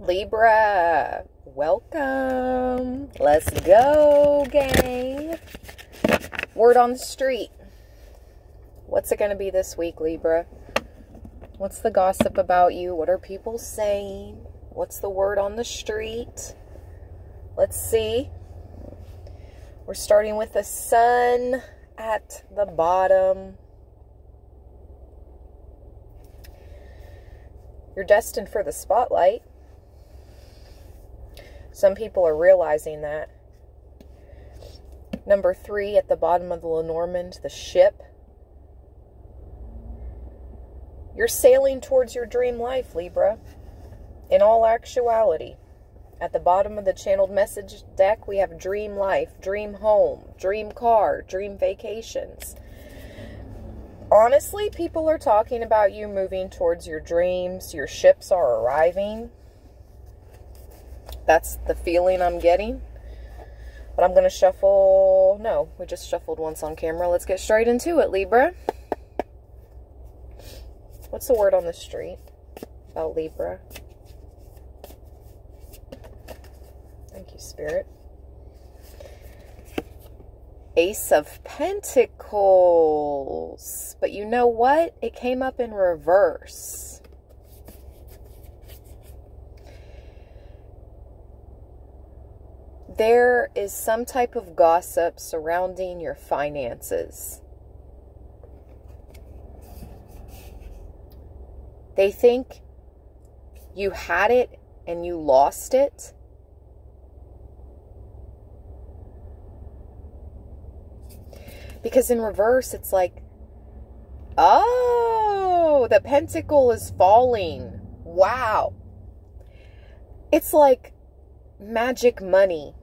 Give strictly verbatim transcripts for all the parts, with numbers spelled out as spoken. Libra, welcome. Let's go, gang. Word on the street. What's it going to be this week, Libra? What's the gossip about you? What are people saying? What's the word on the street? Let's see. We're starting with the sun at the bottom. You're destined for the spotlight. Some people are realizing that. Number three at the bottom of the Lenormand, the ship. You're sailing towards your dream life, Libra. In all actuality, at the bottom of the channeled message deck, we have dream life, dream home, dream car, dream vacations. Honestly, people are talking about you moving towards your dreams. Your ships are arriving. That's the feeling I'm getting. But I'm going to shuffle. No, we just shuffled once on camera. Let's get straight into it, Libra. What's the word on the street about Libra? Thank you, Spirit. Ace of Pentacles. But you know what? It came up in reverse. There is some type of gossip surrounding your finances. They think you had it and you lost it. Because in reverse, it's like, oh, the pentacle is falling. Wow. It's like magic money,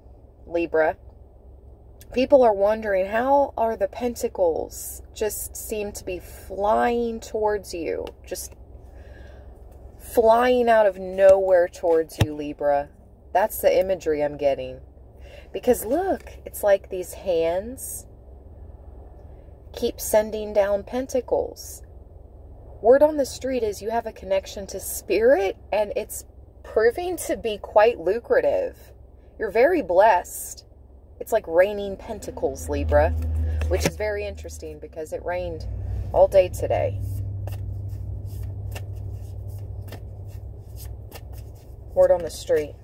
Libra. People are wondering, how are the pentacles just seem to be flying towards you? Just flying out of nowhere towards you, Libra. That's the imagery I'm getting. Because look, it's like these hands keep sending down pentacles. Word on the street is you have a connection to spirit, and it's proving to be quite lucrative. You're very blessed. It's like raining pentacles, Libra, which is very interesting because it rained all day today. Word on the street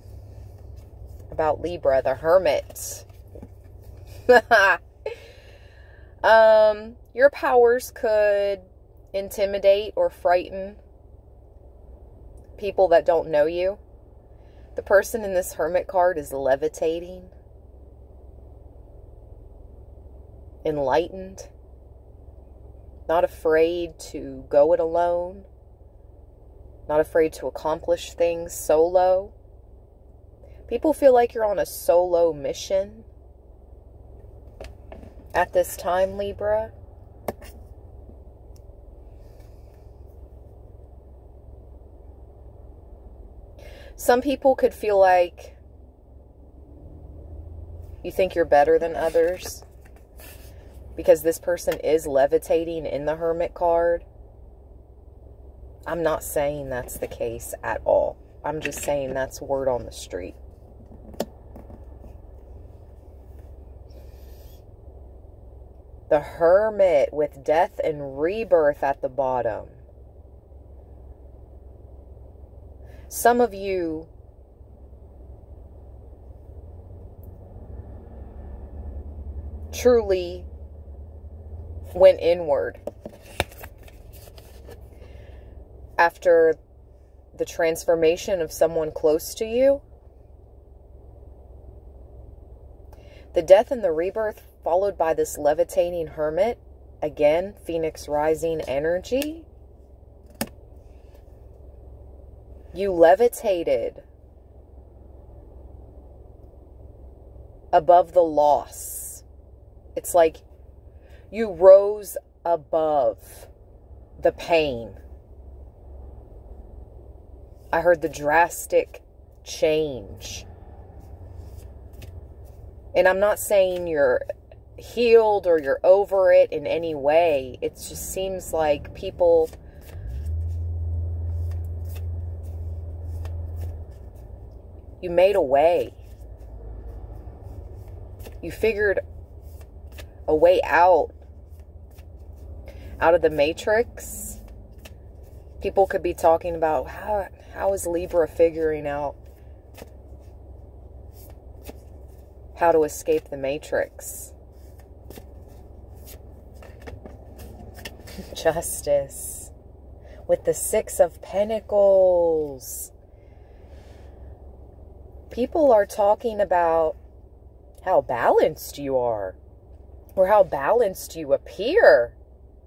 about Libra, the hermit. Um, your powers could intimidate or frighten people that don't know you. The person in this hermit card is levitating, enlightened, not afraid to go it alone, not afraid to accomplish things solo. People feel like you're on a solo mission at this time, Libra. Some people could feel like you think you're better than others because this person is levitating in the hermit card. I'm not saying that's the case at all. I'm just saying that's word on the street. The hermit with death and rebirth at the bottom. Some of you truly went inward after the transformation of someone close to you. The death and the rebirth followed by this levitating hermit. Again, Phoenix rising energy. You levitated above the loss. It's like you rose above the pain. I heard the drastic change. And I'm not saying you're healed or you're over it in any way. It just seems like people You made a way. You figured a way out. Out of the matrix. People could be talking about how how is Libra figuring out how to escape the matrix. Justice. With the Six of Pentacles. People are talking about how balanced you are. Or how balanced you appear.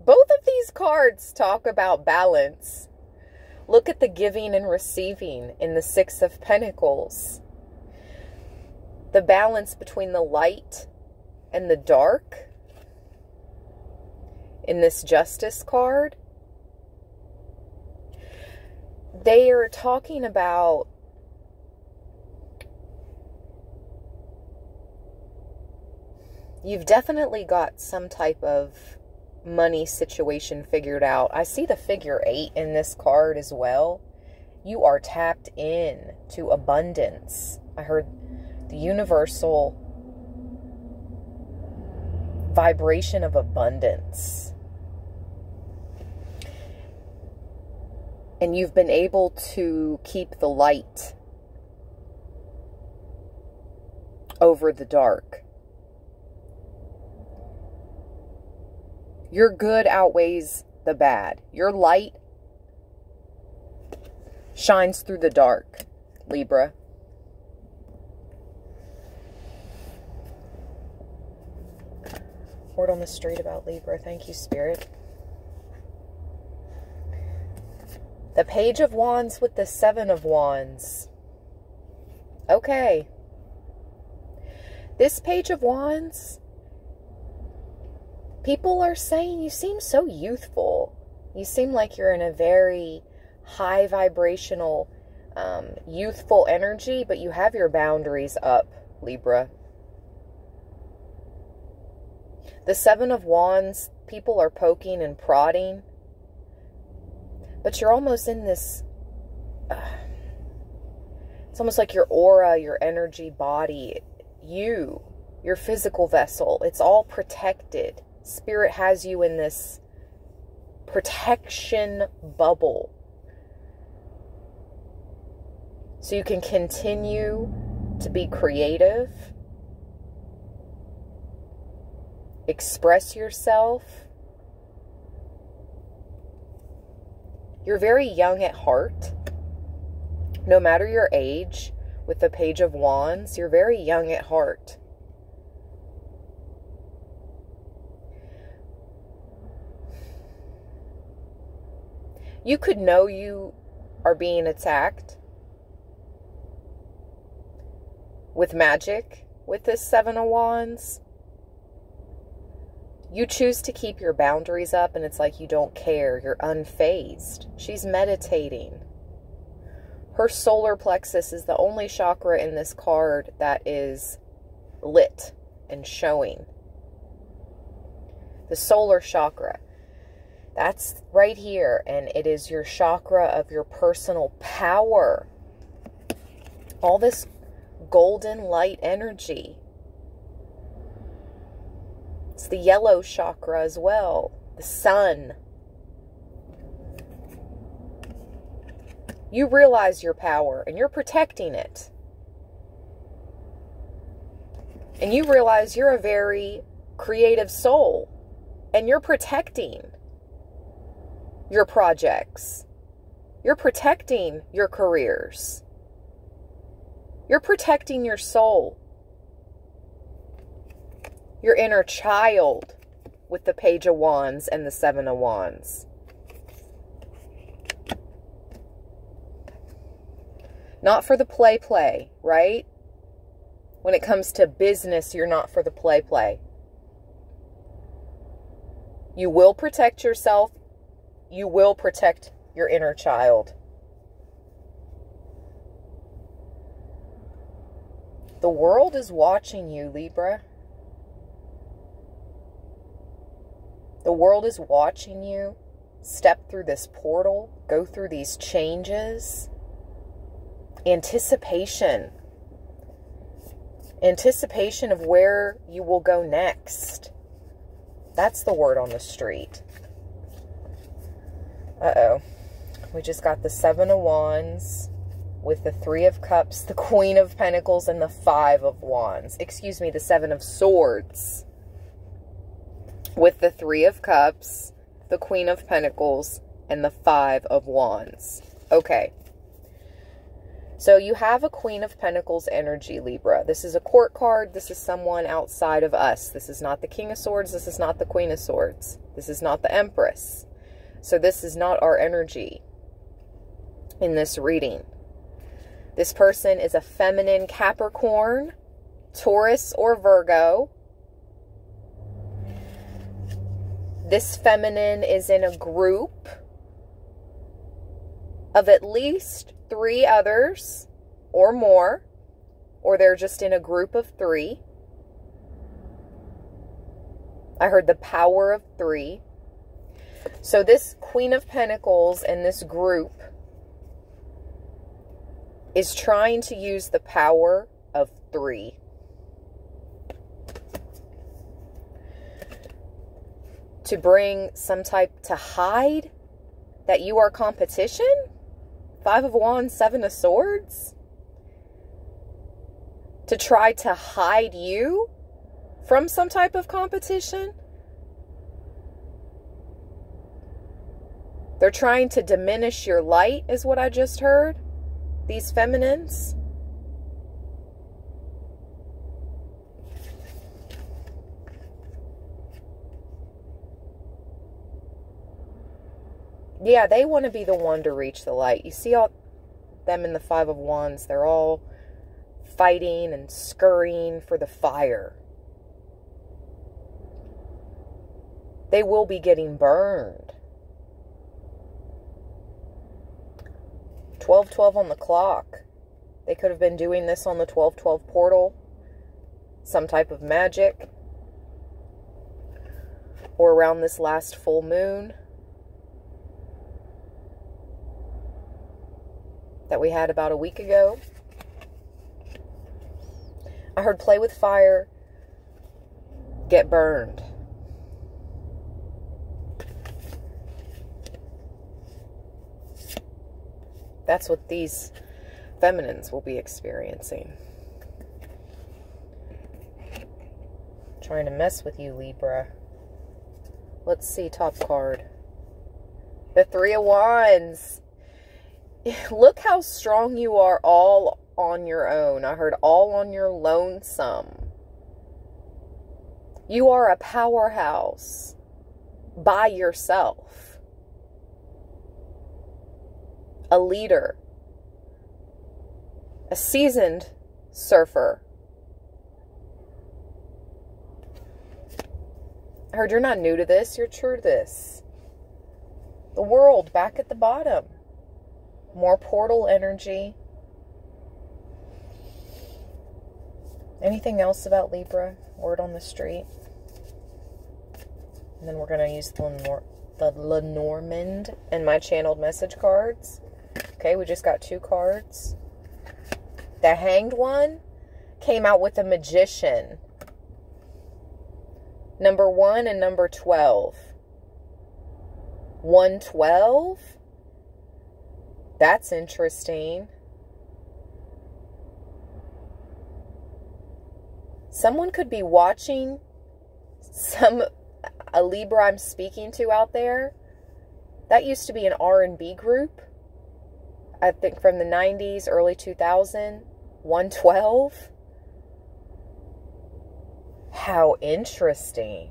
Both of these cards talk about balance. Look at the giving and receiving in the Six of Pentacles. The balance between the light and the dark in this Justice card. They are talking about you've definitely got some type of money situation figured out. I see the figure eight in this card as well. You are tapped in to abundance. I heard the universal vibration of abundance. And you've been able to keep the light over the dark. Your good outweighs the bad. Your light shines through the dark, Libra. Word on the street about Libra. Thank you, Spirit. The Page of Wands with the Seven of Wands. Okay. This Page of Wands... people are saying you seem so youthful. You seem like you're in a very high vibrational, um, youthful energy, but you have your boundaries up, Libra. The Seven of Wands, people are poking and prodding, but you're almost in this, uh, it's almost like your aura, your energy body, you, your physical vessel, it's all protected. Spirit has you in this protection bubble. So you can continue to be creative. Express yourself. You're very young at heart. No matter your age, with the Page of Wands, you're very young at heart. You could know you are being attacked with magic, with this Seven of Wands. You choose to keep your boundaries up, and it's like you don't care. You're unfazed. She's meditating. Her solar plexus is the only chakra in this card that is lit and showing. The solar chakra. That's right here, and it is your chakra of your personal power. All this golden light energy. It's the yellow chakra as well, the sun. You realize your power, and you're protecting it. And you realize you're a very creative soul, and you're protecting your projects. You're protecting your careers. You're protecting your soul. Your inner child with the Page of Wands and the Seven of Wands. Not for the play play, right? When it comes to business, you're not for the play play. You will protect yourself. You will protect your inner child. The world is watching you, Libra. The world is watching you. Step through this portal. Go through these changes. Anticipation. Anticipation of where you will go next. That's the word on the street. Uh-oh. We just got the Seven of Wands with the Three of Cups, the Queen of Pentacles, and the Five of Wands. Excuse me, the Seven of Swords with the Three of Cups, the Queen of Pentacles, and the Five of Wands. Okay. So you have a Queen of Pentacles energy, Libra. This is a court card. This is someone outside of us. This is not the King of Swords. This is not the Queen of Swords. This is not the Empress. So this is not our energy in this reading. This person is a feminine Capricorn, Taurus, or Virgo. This feminine is in a group of at least three others or more, or they're just in a group of three. I heard the power of three. So this Queen of Pentacles and this group is trying to use the power of three. To bring some type, to hide that you are competition? Five of Wands, Seven of Swords? To try to hide you from some type of competition? They're trying to diminish your light is what I just heard. These feminines. Yeah, they want to be the one to reach the light. You see all them in the Five of Wands. They're all fighting and scurrying for the fire. They will be getting burned. twelve twelve on the clock. They could have been doing this on the twelve twelve portal. Some type of magic. Or around this last full moon that we had about a week ago. I heard play with fire, get burned. That's what these feminines will be experiencing. Trying to mess with you, Libra. Let's see, top card. The Three of Wands. Look how strong you are all on your own. I heard all on your lonesome. You are a powerhouse by yourself. A leader, a seasoned surfer. I heard you're not new to this, you're true to this. The world back at the bottom. More portal energy. Anything else about Libra? Word on the street. And then we're going to use the Lenor the Lenormand and my channeled message cards. Okay, we just got two cards. The Hanged One came out with a Magician. Number one and number twelve. one twelve? That's interesting. Someone could be watching some, a Libra I'm speaking to out there. That used to be an R and B group. I think from the nineties, early two thousand, one twelve. How interesting.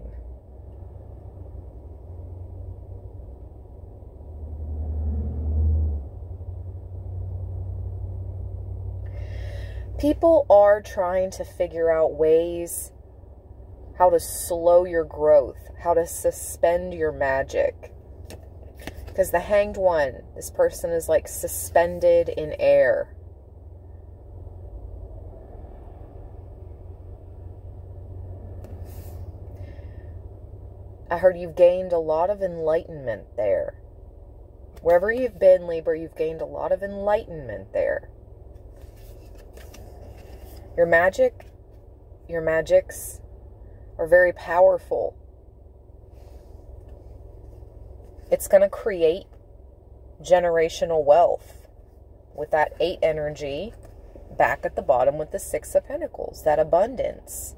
People are trying to figure out ways how to slow your growth, how to suspend your magic. Because the Hanged One, this person is like suspended in air. I heard you've gained a lot of enlightenment there. Wherever you've been, Libra, you've gained a lot of enlightenment there. Your magic your magics are very powerful. It's going to create generational wealth with that eight energy back at the bottom with the Six of Pentacles, that abundance.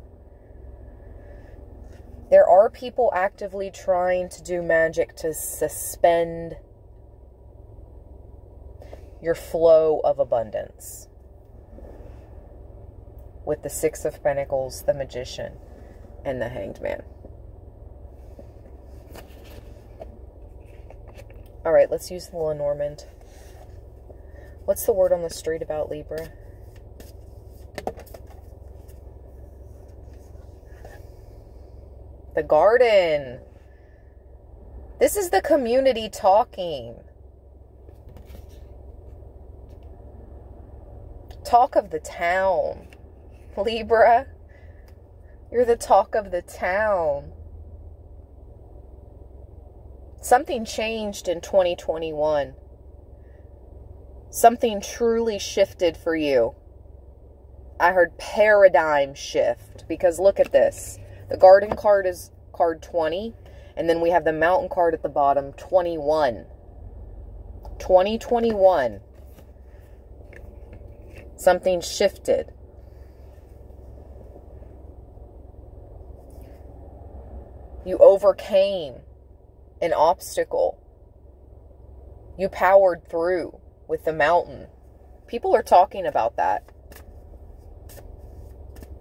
There are people actively trying to do magic to suspend your flow of abundance. With the Six of Pentacles, the Magician, and the Hanged Man. All right, let's use the Lenormand. What's the word on the street about Libra? The Garden. This is the community talking. Talk of the town. Libra, you're the talk of the town. Something changed in twenty twenty-one. Something truly shifted for you. I heard paradigm shift, because look at this. The Garden card is card twenty, and then we have the Mountain card at the bottom, twenty-one. twenty twenty-one. Something shifted. You overcame an obstacle. You powered through with the Mountain. People are talking about that.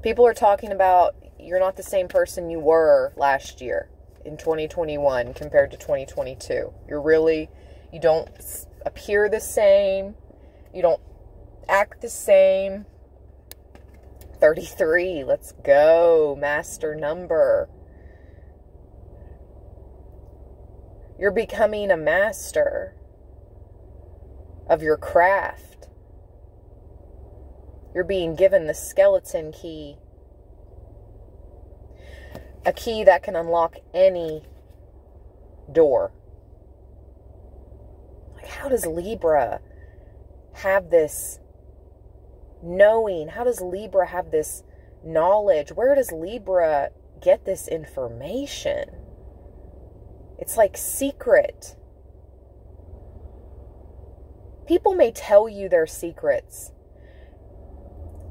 People are talking about you're not the same person you were last year in twenty twenty-one compared to twenty twenty-two. You're really, you don't appear the same. You don't act the same. thirty-three, let's go. Master number. You're becoming a master of your craft. You're being given the skeleton key. A key that can unlock any door. Like, how does Libra have this knowing? How does Libra have this knowledge? Where does Libra get this information? It's like secret. People may tell you their secrets.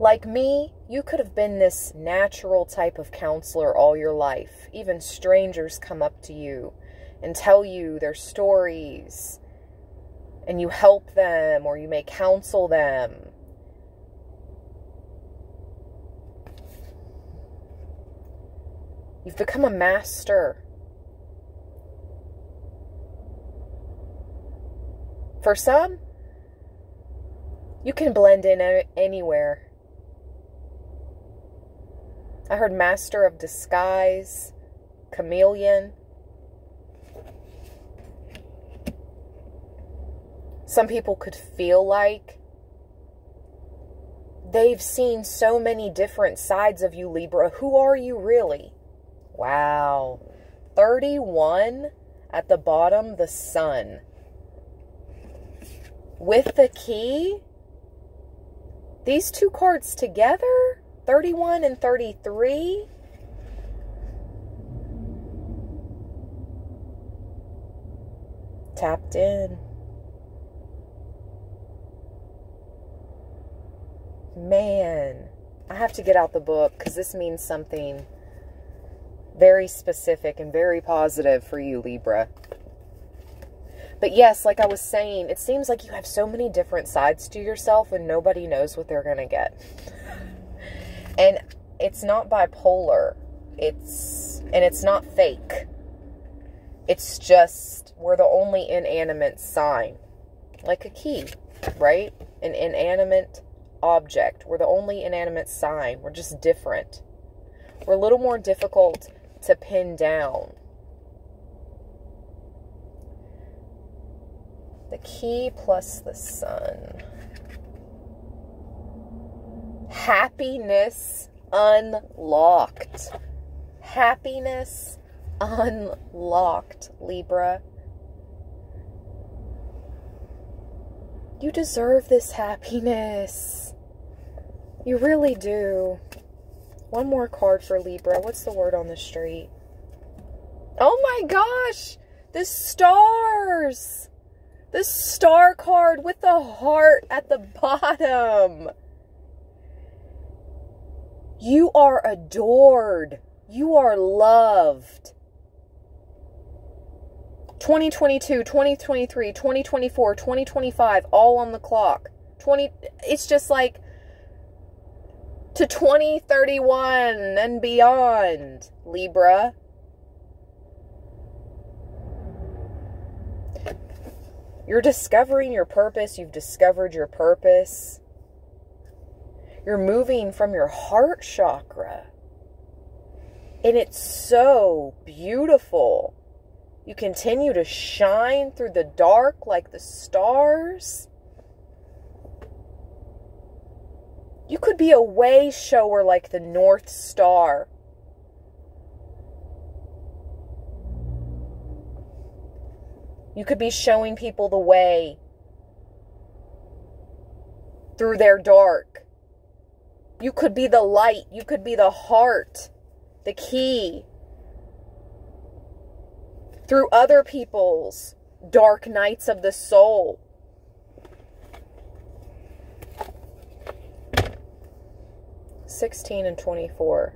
Like me, you could have been this natural type of counselor all your life. Even strangers come up to you and tell you their stories. And you help them, or you may counsel them. You've become a master. For some, you can blend in anywhere. I heard master of disguise, chameleon. Some people could feel like they've seen so many different sides of you, Libra. Who are you really? Wow. thirty-one at the bottom, the Sun. With the key, these two cards together, thirty-one and thirty-three, tapped in. Man, I have to get out the book, because this means something very specific and very positive for you, Libra. But yes, like I was saying, it seems like you have so many different sides to yourself and nobody knows what they're going to get. And it's not bipolar. It's, and it's not fake. It's just, we're the only inanimate sign. Like a key, right? An inanimate object. We're the only inanimate sign. We're just different. We're a little more difficult to pin down. The key plus the Sun. Happiness unlocked. Happiness unlocked, Libra. You deserve this happiness. You really do. One more card for Libra. What's the word on the street? Oh my gosh! The stars! The star card with the heart at the bottom. You are adored. You are loved. twenty twenty-two, twenty twenty-three, twenty twenty-four, twenty twenty-five, all on the clock. twenty, it's just like to twenty thirty-one and beyond, Libra. You're discovering your purpose. You've discovered your purpose. You're moving from your heart chakra. And it's so beautiful. You continue to shine through the dark like the stars. You could be a way shower like the North Star. You could be showing people the way through their dark. You could be the light. You could be the heart, the key. Through other people's dark nights of the soul. sixteen and twenty-four.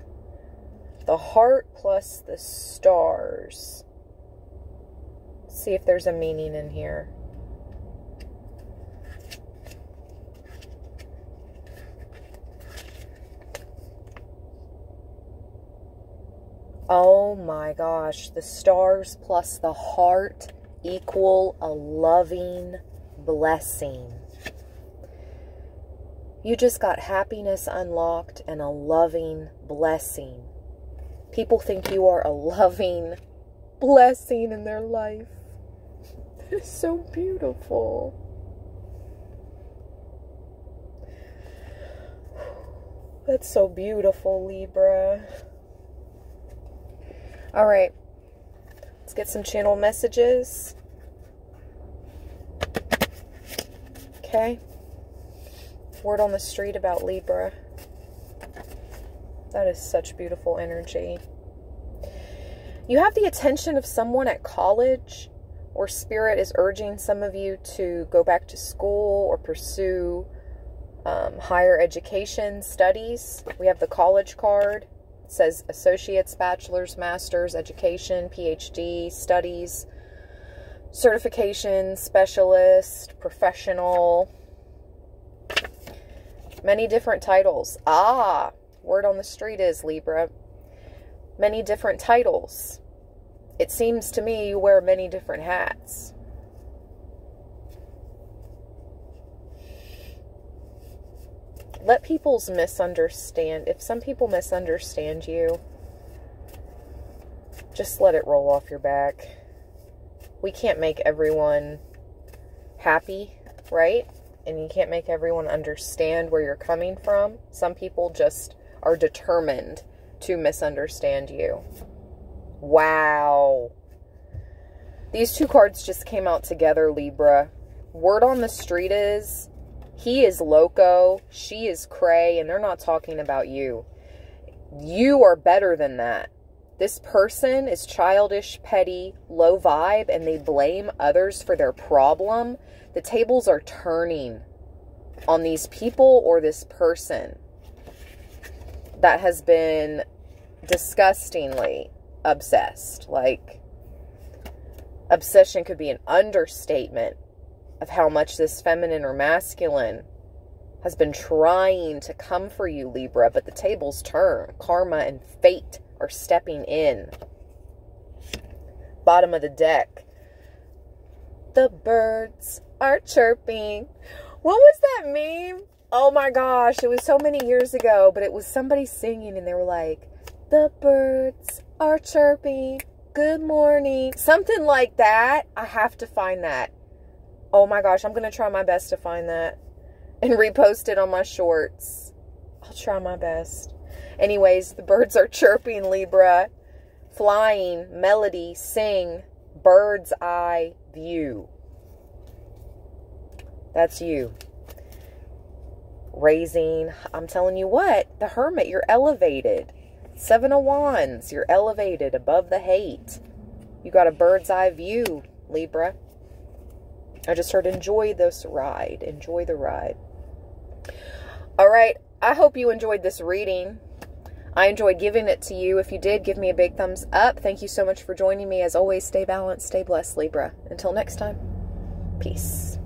The heart plus the stars. See if there's a meaning in here. Oh my gosh, the stars plus the heart equal a loving blessing. You just got happiness unlocked and a loving blessing. People think you are a loving blessing in their life. It's so beautiful. That's so beautiful, Libra. All right, let's get some channel messages. Okay. Word on the street about Libra. That is such beautiful energy. You have the attention of someone at college, or spirit is urging some of you to go back to school or pursue um, higher education studies. We have the college card. It says associates, bachelor's, master's, education, P H D, studies, certification, specialist, professional. Many different titles. Ah, word on the street is, Libra, many different titles. It seems to me you wear many different hats. Let people's misunderstand. If some people misunderstand you, just let it roll off your back. We can't make everyone happy, right? And you can't make everyone understand where you're coming from. Some people just are determined to misunderstand you. Wow. These two cards just came out together, Libra. Word on the street is... he is loco, she is cray, and they're not talking about you. You are better than that. This person is childish, petty, low vibe, and they blame others for their problem. The tables are turning on these people or this person. That has been disgustingly obsessed. Like, obsession could be an understatement of how much this feminine or masculine has been trying to come for you, Libra, but the tables turn. Karma and fate are stepping in. Bottom of the deck. The birds are chirping. What was that meme? Oh my gosh, it was so many years ago, but it was somebody singing and they were like, the birds are chirping, good morning. Something like that. I have to find that. Oh my gosh, I'm going to try my best to find that and repost it on my shorts. I'll try my best. Anyways, the birds are chirping, Libra. Flying, melody, sing, bird's eye view. That's you. raising. I'm telling you what, the Hermit, you're elevated. Seven of Wands, you're elevated above the hate. You got a bird's eye view, Libra. I just heard enjoy this ride. Enjoy the ride. All right. I hope you enjoyed this reading. I enjoyed giving it to you. If you did, give me a big thumbs up. Thank you so much for joining me. As always, stay balanced, stay blessed, Libra. Until next time, peace.